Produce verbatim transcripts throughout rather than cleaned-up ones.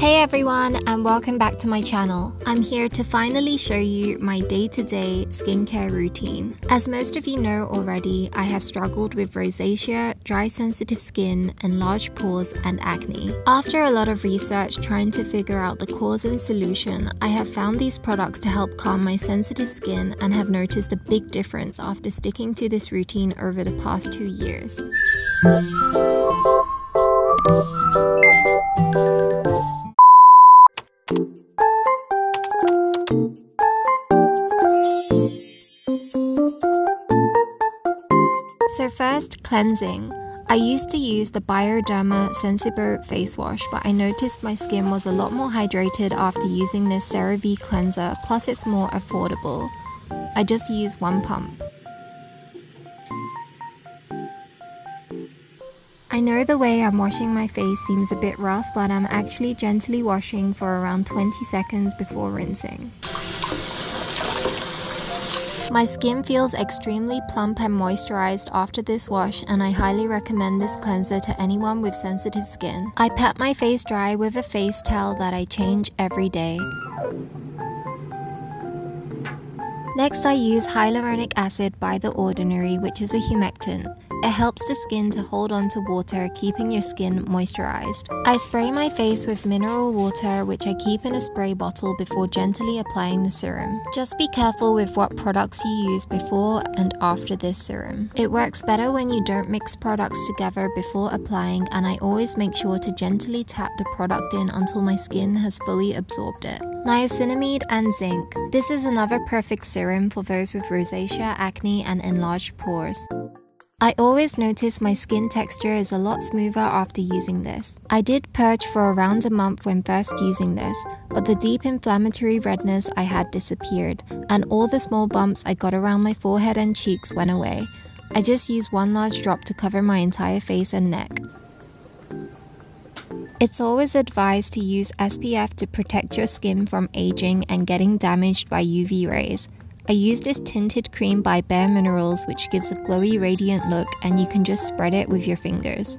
Hey everyone, and welcome back to my channel. I'm here to finally show you my day-to-day skincare routine. As most of you know already, I have struggled with rosacea, dry sensitive skin, enlarged pores, and acne. After a lot of research trying to figure out the cause and solution, I have found these products to help calm my sensitive skin and have noticed a big difference after sticking to this routine over the past two years. So first, cleansing. I used to use the Bioderma Sensibio face wash, but I noticed my skin was a lot more hydrated after using this CeraVe cleanser, plus it's more affordable. I just use one pump. I know the way I'm washing my face seems a bit rough, but I'm actually gently washing for around twenty seconds before rinsing. My skin feels extremely plump and moisturized after this wash, and I highly recommend this cleanser to anyone with sensitive skin. I pat my face dry with a face towel that I change every day. Next, I use hyaluronic acid by The Ordinary, which is a humectant. It helps the skin to hold on to water, keeping your skin moisturized. I spray my face with mineral water, which I keep in a spray bottle before gently applying the serum. Just be careful with what products you use before and after this serum. It works better when you don't mix products together before applying, and I always make sure to gently tap the product in until my skin has fully absorbed it. Niacinamide and zinc. This is another perfect serum for those with rosacea, acne, and enlarged pores. I always notice my skin texture is a lot smoother after using this. I did purge for around a month when first using this, but the deep inflammatory redness I had disappeared, and all the small bumps I got around my forehead and cheeks went away. I just used one large drop to cover my entire face and neck. It's always advised to use S P F to protect your skin from aging and getting damaged by U V rays. I use this tinted cream by Bare Minerals, which gives a glowy radiant look, and you can just spread it with your fingers.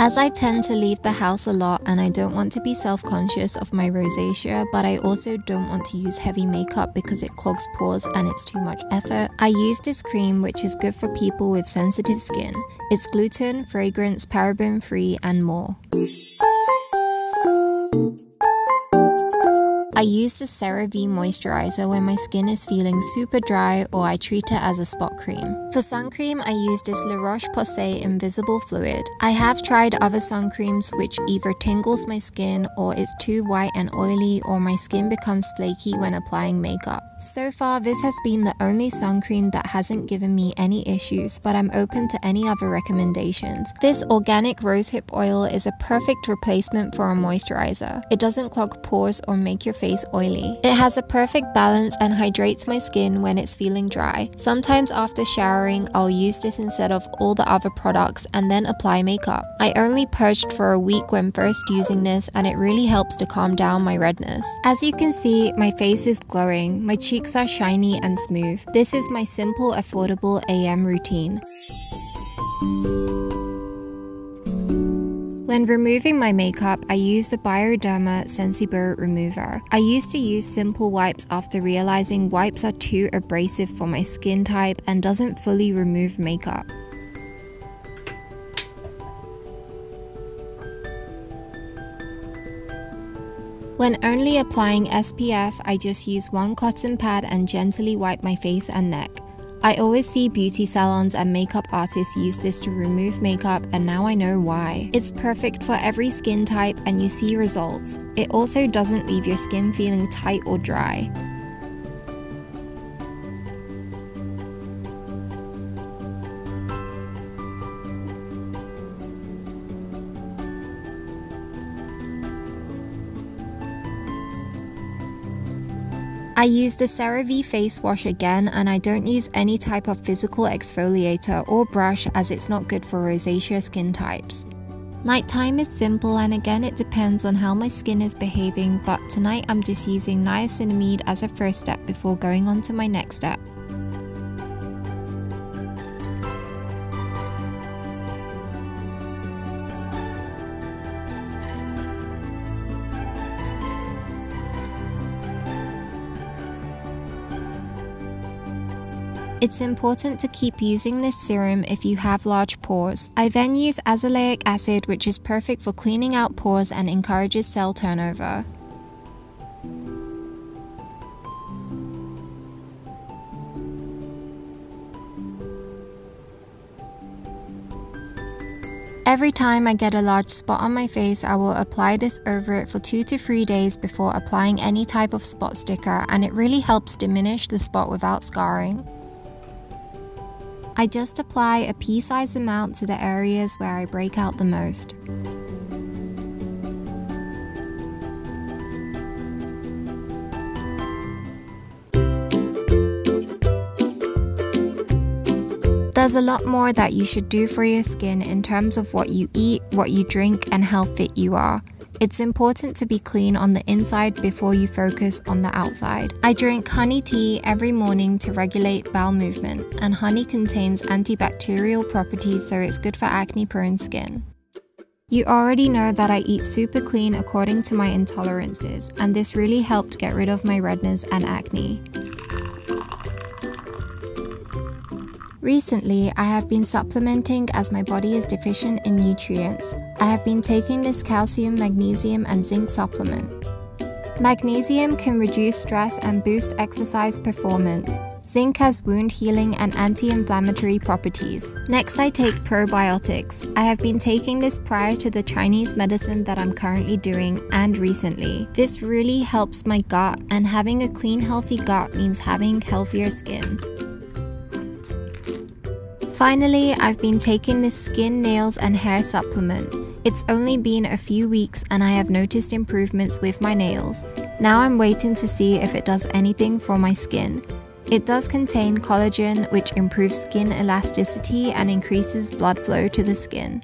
As I tend to leave the house a lot, and I don't want to be self-conscious of my rosacea, but I also don't want to use heavy makeup because it clogs pores and it's too much effort, I use this cream, which is good for people with sensitive skin. It's gluten, fragrance, paraben-free, and more. I use the CeraVe moisturizer when my skin is feeling super dry, or I treat it as a spot cream. For sun cream, I use this La Roche-Posay Invisible Fluid. I have tried other sun creams which either tingles my skin, or it's too white and oily, or my skin becomes flaky when applying makeup. So far, this has been the only sun cream that hasn't given me any issues, but I'm open to any other recommendations. This organic rosehip oil is a perfect replacement for a moisturizer. It doesn't clog pores or make your face face oily. It has a perfect balance and hydrates my skin when it's feeling dry. Sometimes after showering, I'll use this instead of all the other products and then apply makeup. I only purged for a week when first using this, and it really helps to calm down my redness. As you can see, my face is glowing, my cheeks are shiny and smooth. This is my simple, affordable A M routine. When removing my makeup, I use the Bioderma Sensibio Remover. I used to use simple wipes after realizing wipes are too abrasive for my skin type and doesn't fully remove makeup. When only applying S P F, I just use one cotton pad and gently wipe my face and neck. I always see beauty salons and makeup artists use this to remove makeup, and now I know why. It's perfect for every skin type and you see results. It also doesn't leave your skin feeling tight or dry. I use the CeraVe face wash again, and I don't use any type of physical exfoliator or brush as it's not good for rosacea skin types. Nighttime is simple, and again it depends on how my skin is behaving, but tonight I'm just using niacinamide as a first step before going on to my next step. It's important to keep using this serum if you have large pores. I then use azelaic acid, which is perfect for cleaning out pores and encourages cell turnover. Every time I get a large spot on my face, I will apply this over it for two to three days before applying any type of spot sticker, and it really helps diminish the spot without scarring. I just apply a pea-sized amount to the areas where I break out the most. There's a lot more that you should do for your skin in terms of what you eat, what you drink, and how fit you are. It's important to be clean on the inside before you focus on the outside. I drink honey tea every morning to regulate bowel movement, and honey contains antibacterial properties, so it's good for acne-prone skin. You already know that I eat super clean according to my intolerances, and this really helped get rid of my redness and acne. Recently, I have been supplementing as my body is deficient in nutrients. I have been taking this calcium, magnesium, and zinc supplement. Magnesium can reduce stress and boost exercise performance. Zinc has wound healing and anti-inflammatory properties. Next, I take probiotics. I have been taking this prior to the Chinese medicine that I'm currently doing and recently. This really helps my gut, and having a clean, healthy gut means having healthier skin. Finally, I've been taking this skin, nails, and hair supplement. It's only been a few weeks and I have noticed improvements with my nails. Now I'm waiting to see if it does anything for my skin. It does contain collagen, which improves skin elasticity and increases blood flow to the skin.